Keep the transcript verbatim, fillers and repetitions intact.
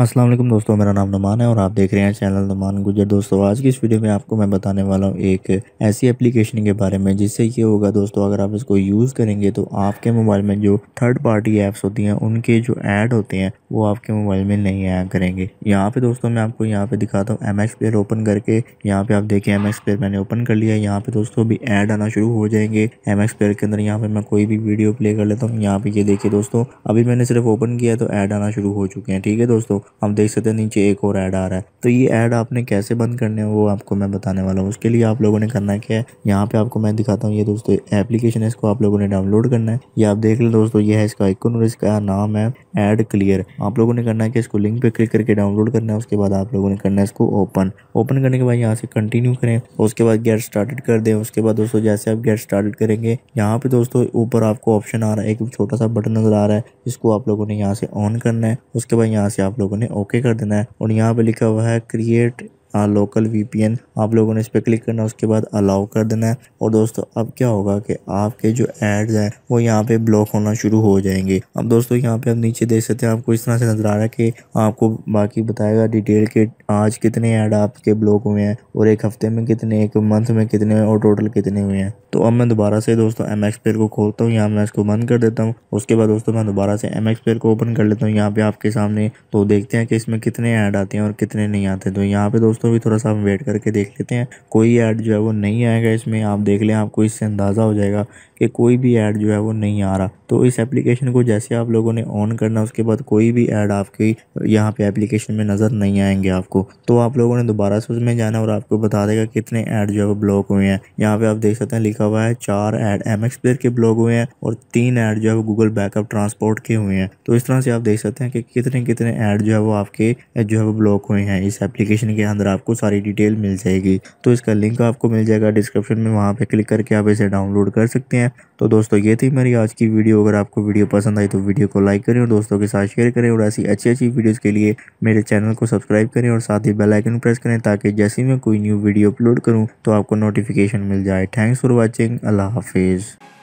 अस्सलाम वालेकुम दोस्तों, मेरा नाम नोमान है और आप देख रहे हैं चैनल नोमान गुज्जर। दोस्तों आज की इस वीडियो में आपको मैं बताने वाला हूँ एक ऐसी एप्लीकेशन के बारे में जिससे ये होगा दोस्तों, अगर आप इसको यूज़ करेंगे तो आपके मोबाइल में जो थर्ड पार्टी ऐप्स होती हैं उनके जो ऐड होते हैं वो आपके मोबाइल में नहीं आया करेंगे। यहाँ पे दोस्तों मैं आपको यहाँ पे दिखाता हूँ एमएक्स प्लेयर ओपन करके। यहाँ पे आप देखें एमएक्स प्लेयर मैंने ओपन कर लिया है। यहाँ पे दोस्तों अभी ऐड आना शुरू हो जाएंगे एमएक्स प्लेयर के अंदर। यहाँ पे मैं कोई भी वीडियो प्ले कर लेता हूँ। यहाँ पे ये देखिए दोस्तों, अभी मैंने सिर्फ ओपन किया तो ऐड आना शुरू हो चुके हैं। ठीक है दोस्तों, हम देख सकते हैं नीचे एक और ऐड आ रहा है। तो ये ऐड आपने कैसे बंद करने हैं वो आपको मैं बताने वाला हूँ। उसके लिए आप लोगों ने करना क्या है, यहाँ पे आपको मैं दिखाता हूँ। ये दोस्तों एप्लीकेशन है, इसको आप लोगों ने डाउनलोड करना है। ये आप देख लें दोस्तों, ये है इसका आइकन और इसका नाम है ऐड क्लियर। आप लोगों ने करना है कि इसको लिंक पे क्लिक करके डाउनलोड करना है। उसके बाद आप लोगों ने करना है इसको ओपन। ओपन करने के बाद यहाँ से कंटिन्यू करें, उसके बाद गेट स्टार्टेड कर दें। उसके बाद दोस्तों जैसे आप गेट स्टार्टेड करेंगे, यहाँ पे दोस्तों ऊपर आपको ऑप्शन आ रहा है, एक छोटा सा बटन नजर आ रहा है, इसको आप लोगों ने यहाँ से ऑन करना है। उसके बाद यहाँ से आप लोगों ने ओके कर देना है और यहाँ पे लिखा हुआ है क्रिएट आ, लोकल वीपीएन, आप लोगों ने इस पर क्लिक करना है। उसके बाद अलाउ कर देना है और दोस्तों अब क्या होगा कि आपके जो एड्स हैं वो यहाँ पे ब्लॉक होना शुरू हो जाएंगे। अब दोस्तों यहाँ पे आप नीचे देख सकते हैं, आपको इस तरह से नज़र आ रहा है कि आपको बाकी बताएगा डिटेल के आज कितने ऐड आपके ब्लॉक हुए हैं और एक हफ्ते में कितने, एक मंथ में कितने और टोटल कितने हुए हैं। तो अब मैं दोबारा से दोस्तों एमएक्स प्लेयर को खोलता हूँ। यहाँ मैं इसको बंद कर देता हूँ। उसके बाद दोस्तों मैं दोबारा से एमएक्स प्लेयर को ओपन कर लेता हूँ यहाँ पर आपके सामने। तो देखते हैं कि इसमें कितने ऐड आते हैं और कितने नहीं आते। तो यहाँ पर दोस्तों तो भी थोड़ा सा हम वेट करके देख लेते हैं। कोई ऐड जो है वो नहीं आएगा इसमें, आप देख लें, आपको इससे अंदाज़ा हो जाएगा कि कोई भी ऐड जो है वो नहीं आ रहा। तो इस एप्लीकेशन को जैसे आप लोगों ने ऑन करना, उसके बाद कोई भी ऐड आपकी यहाँ पे एप्लीकेशन में नज़र नहीं आएंगे आपको। तो आप लोगों ने दोबारा से उसमें जाना और आपको बता देगा कितने ऐड जो है वो ब्लॉक हुए हैं। यहाँ पे आप देख सकते हैं लिखा हुआ है चार ऐड एमएक्स प्लेयर के ब्लॉक हुए हैं और तीन ऐड जो है वो गूगल बैकअप ट्रांसपोर्ट के हुए हैं। तो इस तरह से आप देख सकते हैं कि कितने कितने ऐड जो है वो आपके जो है वो ब्लॉक हुए हैं। इस एप्लीकेशन के अंदर आपको सारी डिटेल मिल जाएगी। तो इसका लिंक आपको मिल जाएगा डिस्क्रिप्शन में, वहाँ पर क्लिक करके आप इसे डाउनलोड कर सकते हैं। तो दोस्तों ये थी मेरी आज की वीडियो। अगर आपको वीडियो पसंद आई तो वीडियो को लाइक करें और दोस्तों के साथ शेयर करें और ऐसी अच्छी अच्छी वीडियोस के लिए मेरे चैनल को सब्सक्राइब करें और साथ ही बेल आइकन प्रेस करें ताकि जैसे ही मैं कोई न्यू वीडियो अपलोड करूं तो आपको नोटिफिकेशन मिल जाए। Thanks for watching. अल्लाह हाफिज़।